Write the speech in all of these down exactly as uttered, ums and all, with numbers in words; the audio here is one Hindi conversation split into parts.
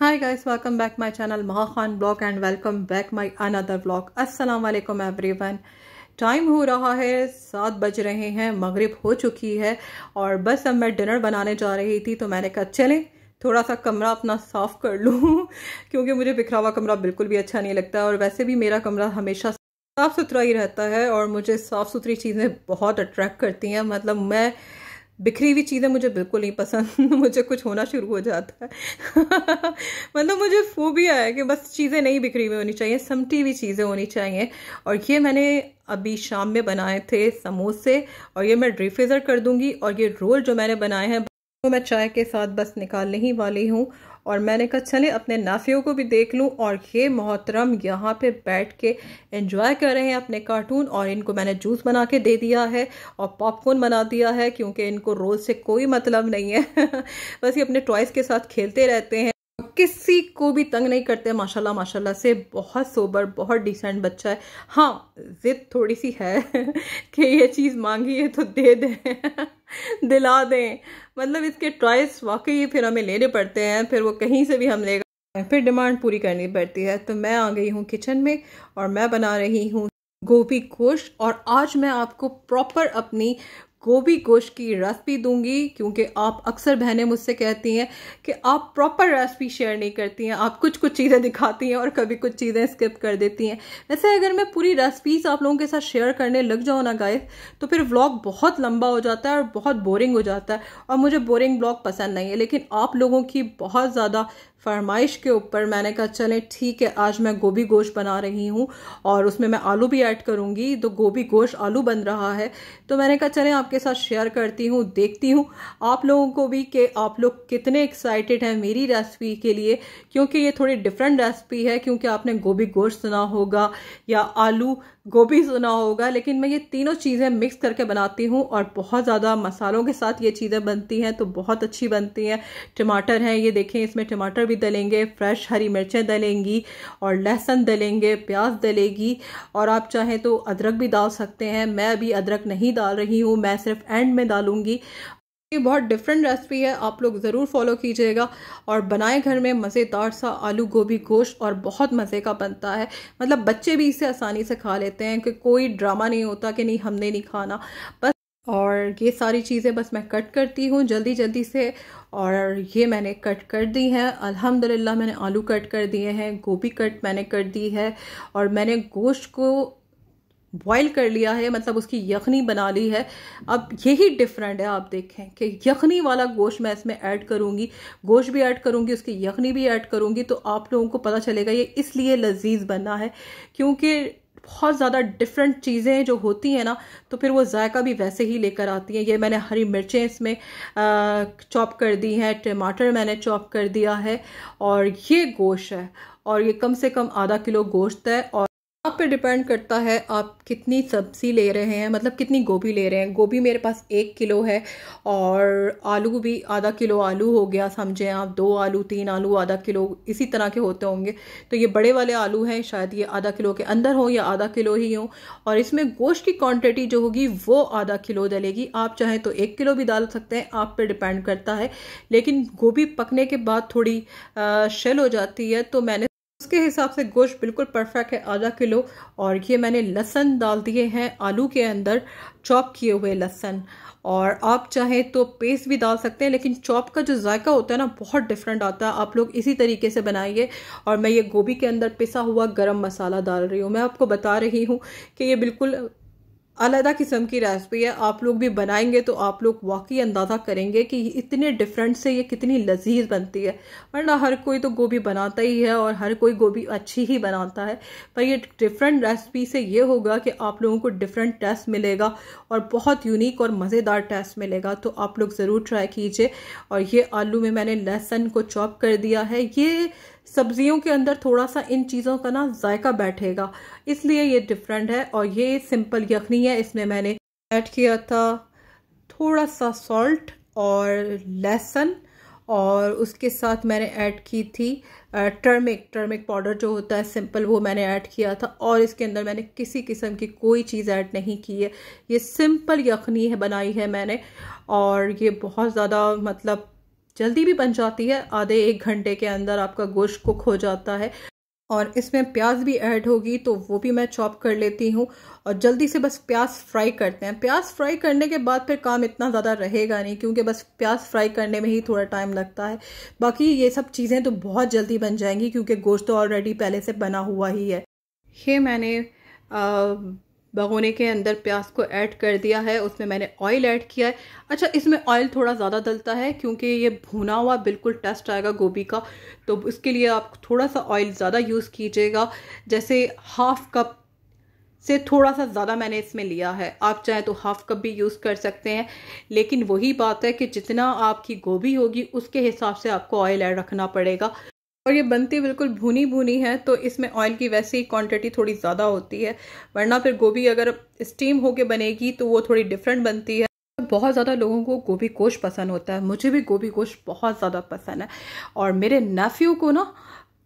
Hi guys, welcome back my channel Maha Khan Vlog and welcome back my another vlog। Assalamualaikum everyone। Time हो रहा है, सात बज रहे हैं, मगरिब हो चुकी है और बस अब मैं डिनर बनाने जा रही थी तो मैंने कहा चलें थोड़ा सा कमरा अपना साफ़ कर लूँ क्योंकि मुझे बिखरा हुआ कमरा बिल्कुल भी अच्छा नहीं लगता और वैसे भी मेरा कमरा हमेशा साफ़ सुथरा ही रहता है और मुझे साफ़ सुथरी चीज़ें बहुत अट्रैक्ट करती हैं। मतलब मैं बिखरी हुई चीज़ें मुझे बिल्कुल नहीं पसंद मुझे कुछ होना शुरू हो जाता है मतलब मुझे फोबिया है कि बस चीज़ें नहीं बिखरी हुई होनी चाहिए, समटी हुई चीज़ें होनी चाहिए। और ये मैंने अभी शाम में बनाए थे समोसे और ये मैं रीफ्रीजर कर दूंगी और ये रोल जो मैंने बनाए हैं वो मैं चाय के साथ बस निकालने ही वाली हूँ। और मैंने कहा चले अपने नाफियों को भी देख लूँ और ये मोहतरम यहाँ पे बैठ के एंजॉय कर रहे हैं अपने कार्टून और इनको मैंने जूस बना के दे दिया है और पॉपकॉर्न बना दिया है क्योंकि इनको रोल से कोई मतलब नहीं है बस ये अपने टॉयज़ के साथ खेलते रहते हैं, किसी को भी तंग नहीं करते। माशाल्लाह माशाल्लाह से बहुत सोबर, बहुत डिसेंट बच्चा है। हाँ, जिद थोड़ी सी है कि ये चीज़ मांगी है तो दे दें दिला दें, मतलब इसके टॉयज़ वाकई फिर हमें लेने पड़ते हैं, फिर वो कहीं से भी हम लेगा फिर डिमांड पूरी करनी पड़ती है। तो मैं आ गई हूँ किचन में और मैं बना रही हूँ गोभी गोश्त और आज मैं आपको प्रॉपर अपनी गोभी गोश्त की रेसिपी दूंगी क्योंकि आप अक्सर बहनें मुझसे कहती हैं कि आप प्रॉपर रेसिपी शेयर नहीं करती हैं, आप कुछ कुछ चीज़ें दिखाती हैं और कभी कुछ चीज़ें स्किप कर देती हैं। वैसे अगर मैं पूरी रेसिपीज आप लोगों के साथ शेयर करने लग जाऊँ ना गाइस तो फिर व्लॉग बहुत लंबा हो जाता है और बहुत बोरिंग हो जाता है और मुझे बोरिंग व्लॉग पसंद नहीं है। लेकिन आप लोगों की बहुत ज़्यादा फरमाइश के ऊपर मैंने कहा चलें ठीक है आज मैं गोभी गोश्त बना रही हूँ और उसमें मैं आलू भी ऐड करूँगी। तो गोभी गोश्त आलू बन रहा है तो मैंने कहा चलें आपके साथ शेयर करती हूँ, देखती हूँ आप लोगों को भी कि आप लोग कितने एक्साइटेड हैं मेरी रेसिपी के लिए क्योंकि ये थोड़ी डिफरेंट रेसिपी है। क्योंकि आपने गोभी गोश्त सुना होगा या आलू गोभी सुना होगा लेकिन मैं ये तीनों चीज़ें मिक्स करके बनाती हूँ और बहुत ज़्यादा मसालों के साथ ये चीज़ें बनती हैं तो बहुत अच्छी बनती हैं। टमाटर हैं, ये देखें इसमें टमाटर भी डलेंगे, फ्रेश हरी मिर्चें डलेंगी और लहसुन डलेंगे, प्याज डलेगी और आप चाहें तो अदरक भी डाल सकते हैं। मैं अभी अदरक नहीं डाल रही हूँ, मैं सिर्फ एंड में डालूँगी। ये बहुत डिफरेंट रेसिपी है, आप लोग ज़रूर फॉलो कीजिएगा और बनाएं घर में मज़ेदार सा आलू गोभी गोश्त और बहुत मज़े का बनता है। मतलब बच्चे भी इसे आसानी से खा लेते हैं कि कोई ड्रामा नहीं होता कि नहीं हमने नहीं खाना बस। और ये सारी चीज़ें बस मैं कट करती हूँ जल्दी जल्दी से और ये मैंने कट कर दी हैं अल्हम्दुलिल्लाह। मैंने आलू कट कर दिए हैं, गोभी कट मैंने कर दी है और मैंने गोश्त को बॉयल कर लिया है, मतलब उसकी यखनी बना ली है। अब यही डिफरेंट है, आप देखें कि यखनी वाला गोश्त मैं इसमें ऐड करूँगी, गोश्त भी ऐड करूँगी उसकी यखनी भी ऐड करूँगी तो आप लोगों को पता चलेगा ये इसलिए लजीज बना है क्योंकि बहुत ज़्यादा डिफरेंट चीज़ें जो होती हैं ना तो फिर वो जायका भी वैसे ही लेकर आती हैं। ये मैंने हरी मिर्चें इसमें चॉप कर दी हैं, टमाटर मैंने चॉप कर दिया है और ये गोश्त है और ये कम से कम आधा किलो गोश्त है। और आप पे डिपेंड करता है आप कितनी सब्ज़ी ले रहे हैं, मतलब कितनी गोभी ले रहे हैं। गोभी मेरे पास एक किलो है और आलू भी आधा किलो आलू हो गया, समझें आप दो आलू तीन आलू आधा किलो इसी तरह के होते होंगे। तो ये बड़े वाले आलू हैं, शायद ये आधा किलो के अंदर हो या आधा किलो ही हो और इसमें गोश्त की क्वांटिटी जो होगी वो आधा किलो डलेगी। आप चाहें तो एक किलो भी डाल सकते हैं, आप पे डिपेंड करता है। लेकिन गोभी पकने के बाद थोड़ी शेल हो जाती है तो मैंने उसके हिसाब से गोश्त बिल्कुल परफेक्ट है आधा किलो। और ये मैंने लहसुन डाल दिए हैं आलू के अंदर, चॉप किए हुए लहसुन और आप चाहें तो पेस्ट भी डाल सकते हैं लेकिन चॉप का जो जायका होता है ना बहुत डिफरेंट आता है। आप लोग इसी तरीके से बनाइए। और मैं ये गोभी के अंदर पिसा हुआ गरम मसाला डाल रही हूँ। मैं आपको बता रही हूँ कि ये बिल्कुल अलग किस्म की रेसिपी है, आप लोग भी बनाएंगे तो आप लोग वाकई अंदाज़ा करेंगे कि इतने डिफरेंट से ये कितनी लजीज बनती है। वरना हर कोई तो गोभी बनाता ही है और हर कोई गोभी अच्छी ही बनाता है पर ये डिफरेंट रेसिपी से ये होगा कि आप लोगों को डिफरेंट टेस्ट मिलेगा और बहुत यूनिक और मज़ेदार टेस्ट मिलेगा। तो आप लोग ज़रूर ट्राई कीजिए। और ये आलू में मैंने लहसुन को चॉप कर दिया है, ये सब्जियों के अंदर थोड़ा सा इन चीज़ों का ना जायका बैठेगा इसलिए ये डिफरेंट है। और ये सिंपल यखनी है, इसमें मैंने ऐड किया था थोड़ा सा सॉल्ट और लहसुन और उसके साथ मैंने ऐड की थी टर्मिक टर्मिक पाउडर जो होता है सिंपल वो मैंने ऐड किया था और इसके अंदर मैंने किसी किस्म की कोई चीज़ ऐड नहीं की है। ये सिंपल यखनी है बनाई है मैंने और ये बहुत ज़्यादा मतलब जल्दी भी बन जाती है, आधे एक घंटे के अंदर आपका गोश्त कुक हो जाता है। और इसमें प्याज भी ऐड होगी तो वो भी मैं चॉप कर लेती हूँ और जल्दी से बस प्याज फ्राई करते हैं। प्याज फ्राई करने के बाद फिर काम इतना ज़्यादा रहेगा नहीं, क्योंकि बस प्याज फ्राई करने में ही थोड़ा टाइम लगता है। बाकी ये सब चीज़ें तो बहुत जल्दी बन जाएंगी क्योंकि गोश्त तो ऑलरेडी पहले से बना हुआ ही है। ये मैंने आ, भगोने के अंदर प्याज को ऐड कर दिया है, उसमें मैंने ऑयल ऐड किया है। अच्छा, इसमें ऑयल थोड़ा ज़्यादा डलता है क्योंकि ये भुना हुआ बिल्कुल टेस्ट आएगा गोभी का, तो उसके लिए आप थोड़ा सा ऑयल ज़्यादा यूज़ कीजिएगा। जैसे हाफ कप से थोड़ा सा ज़्यादा मैंने इसमें लिया है, आप चाहें तो हाफ कप भी यूज़ कर सकते हैं। लेकिन वही बात है कि जितना आपकी गोभी होगी उसके हिसाब से आपको ऑयल ऐड रखना पड़ेगा। और ये बनती बिल्कुल भुनी भुनी है तो इसमें ऑयल की वैसे ही क्वांटिटी थोड़ी ज़्यादा होती है, वरना फिर गोभी अगर स्टीम होके बनेगी तो वो थोड़ी डिफरेंट बनती है। बहुत ज़्यादा लोगों को गोभी गोश्त पसंद होता है, मुझे भी गोभी गोश्त बहुत ज़्यादा पसंद है। और मेरे नेफ्यू को ना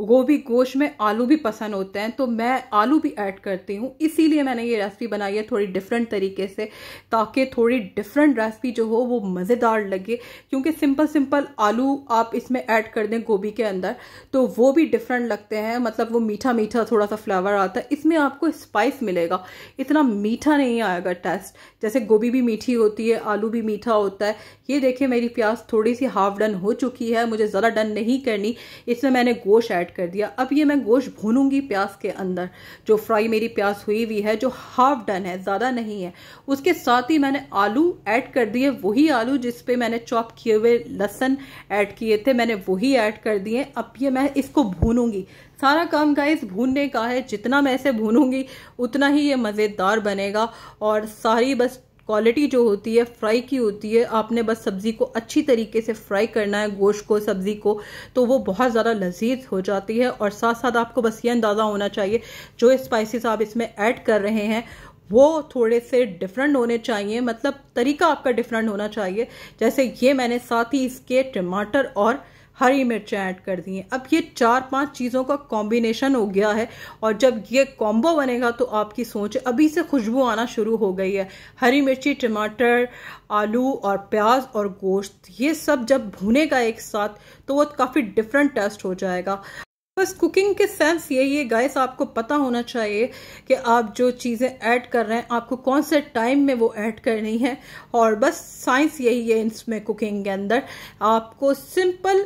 गोभी गोश्त में आलू भी पसंद होते हैं, तो मैं आलू भी ऐड करती हूँ। इसीलिए मैंने ये रेसिपी बनाई है थोड़ी डिफरेंट तरीके से, ताकि थोड़ी डिफरेंट रेसिपी जो हो वो मज़ेदार लगे। क्योंकि सिंपल सिंपल आलू आप इसमें ऐड कर दें गोभी के अंदर तो वो भी डिफरेंट लगते हैं, मतलब वो मीठा मीठा थोड़ा सा फ्लेवर आता है। इसमें आपको स्पाइस मिलेगा, इतना मीठा नहीं आएगा टेस्ट। जैसे गोभी भी मीठी होती है, आलू भी मीठा होता है। ये देखिए मेरी प्याज थोड़ी सी हाफ डन हो चुकी है, मुझे ज़्यादा डन नहीं करनी, इसमें मैंने गोश्त कर दिया। अब ये मैं गोश्त भूनूंगी प्याज के अंदर, जो फ्राई मेरी प्याज हुई हुई है, जो हाफ डन है, ज्यादा नहीं है। उसके साथ ही मैंने आलू ऐड कर दिए, वही आलू जिस पे मैंने चॉप किए हुए लहसुन ऐड किए थे, मैंने वही ऐड कर दिए। अब ये मैं इसको भूनूंगी। सारा काम गाइस भूनने का है, जितना मैं इसे भूनूंगी उतना ही ये मजेदार बनेगा। और सारी बस क्वालिटी जो होती है फ्राई की होती है, आपने बस सब्ज़ी को अच्छी तरीके से फ्राई करना है, गोश्त को, सब्ज़ी को, तो वो बहुत ज़्यादा लजीज हो जाती है। और साथ साथ आपको बस ये अंदाज़ा होना चाहिए जो स्पाइसेस आप इसमें ऐड कर रहे हैं वो थोड़े से डिफरेंट होने चाहिए, मतलब तरीका आपका डिफरेंट होना चाहिए। जैसे ये मैंने साथ ही इसके टमाटर और हरी मिर्चें ऐड कर दी हैं। अब ये चार पांच चीज़ों का कॉम्बिनेशन हो गया है, और जब ये कॉम्बो बनेगा तो आपकी सोच अभी से खुशबू आना शुरू हो गई है। हरी मिर्ची, टमाटर, आलू और प्याज और गोश्त, ये सब जब भुनेगा एक साथ तो वो काफ़ी डिफरेंट टेस्ट हो जाएगा। बस कुकिंग के सेंस यही है गाइस, आपको पता होना चाहिए कि आप जो चीज़ें ऐड कर रहे हैं आपको कौन से टाइम में वो ऐड करनी है। और बस साइंस यही है इसमें, कुकिंग के अंदर आपको सिंपल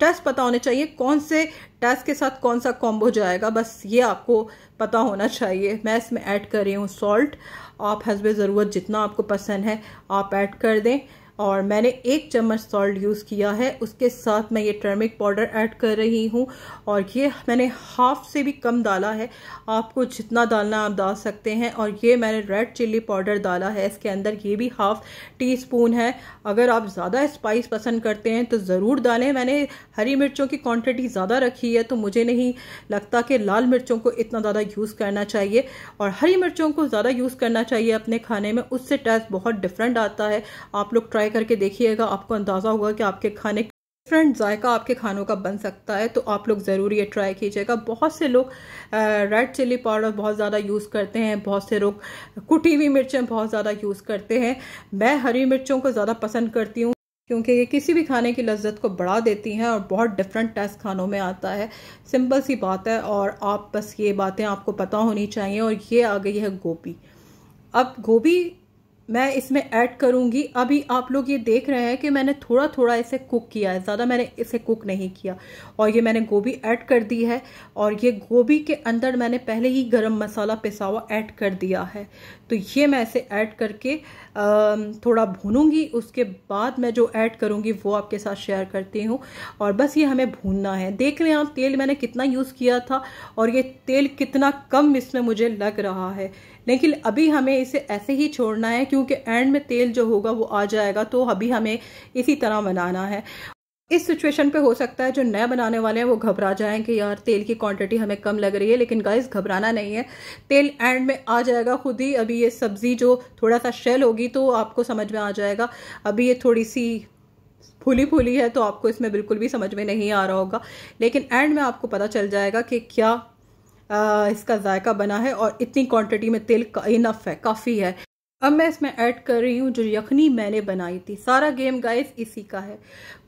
टेस्ट पता होने चाहिए, कौन से टेस्ट के साथ कौन सा कॉम्बो जाएगा, बस ये आपको पता होना चाहिए। मैं इसमें ऐड कर रही हूँ सॉल्ट, आप हस्ब ज़रूरत जितना आपको पसंद है आप ऐड कर दें। और मैंने एक चम्मच सॉल्ट यूज़ किया है। उसके साथ मैं ये टर्मरिक पाउडर ऐड कर रही हूँ, और ये मैंने हाफ से भी कम डाला है, आपको जितना डालना आप डाल सकते हैं। और ये मैंने रेड चिल्ली पाउडर डाला है इसके अंदर, ये भी हाफ टी स्पून है। अगर आप ज़्यादा स्पाइस पसंद करते हैं तो ज़रूर डालें। मैंने हरी मिर्चों की क्वांटिटी ज़्यादा रखी है तो मुझे नहीं लगता कि लाल मिर्चों को इतना ज़्यादा यूज़ करना चाहिए, और हरी मिर्चों को ज़्यादा यूज़ करना चाहिए अपने खाने में, उससे टेस्ट बहुत डिफरेंट आता है। आप लोग ट्राई करके देखिएगा, आपको अंदाज़ा होगा कि आपके खाने डिफरेंट जायका आपके खानों का बन सकता है। तो आप लोग ज़रूर ये ट्राई कीजिएगा। बहुत से लोग रेड चिली पाउडर बहुत ज़्यादा यूज़ करते हैं, बहुत से लोग कुटी हुई मिर्चें बहुत ज़्यादा यूज़ करते हैं। मैं हरी मिर्चों को ज़्यादा पसंद करती हूँ क्योंकि ये किसी भी खाने की लज्जत को बढ़ा देती हैं और बहुत डिफरेंट टेस्ट खानों में आता है। सिंपल सी बात है, और आप बस ये बातें आपको पता होनी चाहिए। और ये आ गई है गोभी। अब गोभी मैं इसमें ऐड करूंगी। अभी आप लोग ये देख रहे हैं कि मैंने थोड़ा थोड़ा इसे कुक किया है, ज़्यादा मैंने इसे कुक नहीं किया। और ये मैंने गोभी ऐड कर दी है, और ये गोभी के अंदर मैंने पहले ही गरम मसाला पिसा हुआ ऐड कर दिया है। तो ये मैं इसे ऐड करके थोड़ा भूनूंगी, उसके बाद मैं जो ऐड करूंगी वो आपके साथ शेयर करती हूँ। और बस ये हमें भूनना है। देख रहे हैं आप तेल मैंने कितना यूज़ किया था, और ये तेल कितना कम इसमें मुझे लग रहा है, लेकिन अभी हमें इसे ऐसे ही छोड़ना है क्योंकि एंड में तेल जो होगा वो आ जाएगा। तो अभी हमें इसी तरह बनाना है। इस सिचुएशन पे हो सकता है जो नया बनाने वाले हैं वो घबरा जाएं कि यार तेल की क्वांटिटी हमें कम लग रही है, लेकिन गाइस घबराना नहीं है, तेल एंड में आ जाएगा खुद ही। अभी ये सब्ज़ी जो थोड़ा सा शेल होगी तो आपको समझ में आ जाएगा। अभी ये थोड़ी सी फूली फूली है तो आपको इसमें बिल्कुल भी समझ में नहीं आ रहा होगा, लेकिन एंड में आपको पता चल जाएगा कि क्या आ, इसका जायका बना है। और इतनी क्वांटिटी में तेल इनफ है, काफ़ी है। अब मैं इसमें ऐड कर रही हूँ जो यखनी मैंने बनाई थी। सारा गेम गाइस इसी का है,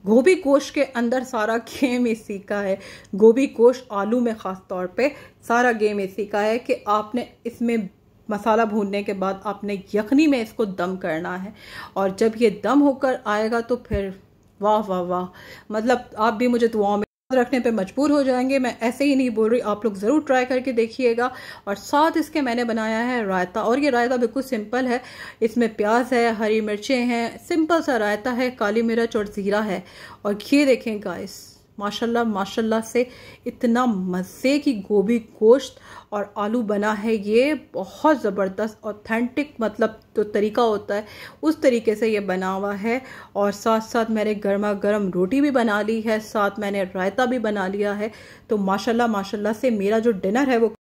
गोभी गोश्त के अंदर सारा गेम इसी का है। गोभी गोश्त आलू में ख़ास तौर पे सारा गेम इसी का है कि आपने इसमें मसाला भूनने के बाद आपने यखनी में इसको दम करना है, और जब ये दम होकर आएगा तो फिर वाह वाह वाह, मतलब आप भी मुझे दुआओं में रखने पे मजबूर हो जाएंगे। मैं ऐसे ही नहीं बोल रही, आप लोग ज़रूर ट्राई करके देखिएगा। और साथ इसके मैंने बनाया है रायता, और ये रायता बिल्कुल सिंपल है। इसमें प्याज है, हरी मिर्चें हैं, सिंपल सा रायता है, काली मिर्च और ज़ीरा है। और ये देखें गाइस, माशाल्लाह माशाल्लाह से इतना मज़े की गोभी गोश्त और आलू बना है। ये बहुत ज़बरदस्त ऑथेंटिक, मतलब जो तरीका होता है उस तरीके से ये बना हुआ है। और साथ साथ मैंने गर्मा गर्म रोटी भी बना ली है, साथ मैंने रायता भी बना लिया है। तो माशाल्लाह माशाल्लाह से मेरा जो डिनर है वो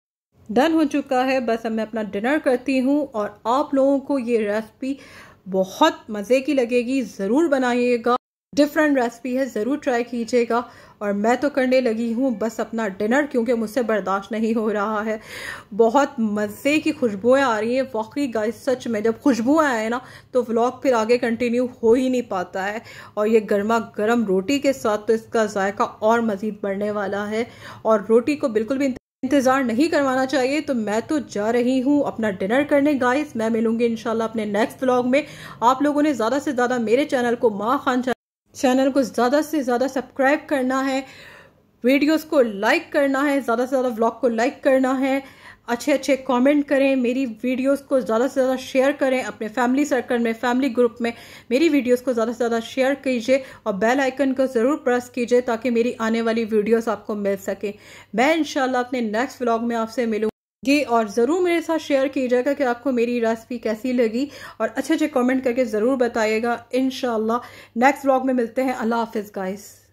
डन हो चुका है। बस अब मैं अपना डिनर करती हूँ, और आप लोगों को ये रेसिपी बहुत मज़े की लगेगी, ज़रूर बनाइएगा। डिफरेंट रेसिपी है, ज़रूर ट्राई कीजिएगा। और मैं तो करने लगी हूँ बस अपना डिनर, क्योंकि मुझसे बर्दाश्त नहीं हो रहा है। बहुत मज़े की खुशबुएँ आ रही हैं वाकई गाइस, सच में जब खुशबुएँ आए ना तो व्लॉग फिर आगे कंटिन्यू हो ही नहीं पाता है। और ये गर्मा गर्म रोटी के साथ तो इसका जायका और मज़ीद बढ़ने वाला है। और रोटी को बिल्कुल भी इंतज़ार नहीं करवाना चाहिए। तो मैं तो जा रही हूँ अपना डिनर करने गाइस। मैं मिलूँगी इंशाल्लाह अपने नेक्स्ट व्लॉग में। आप लोगों ने ज़्यादा से ज़्यादा मेरे चैनल को माहा खान चैनल को ज़्यादा से ज़्यादा सब्सक्राइब करना है, वीडियोस को लाइक करना है, ज़्यादा से ज़्यादा व्लॉग को लाइक करना है, अच्छे अच्छे कमेंट करें, मेरी वीडियोस को ज़्यादा से ज़्यादा शेयर करें अपने फैमिली सर्कल में, फैमिली ग्रुप में मेरी वीडियोस को ज़्यादा से ज़्यादा शेयर कीजिए। और बेल आइकन को ज़रूर प्रेस कीजिए ताकि मेरी आने वाली वीडियोस आपको मिल सके। मैं इंशाल्लाह अपने नेक्स्ट व्लॉग में आपसे मिलूँगी, ये और ज़रूर मेरे साथ शेयर कीजिएगा कि आपको मेरी रेसिपी कैसी लगी, और अच्छे अच्छे कमेंट करके ज़रूर बताइएगा। इंशाल्लाह नेक्स्ट व्लॉग में मिलते हैं। अल्लाह हाफिज़ गाइस।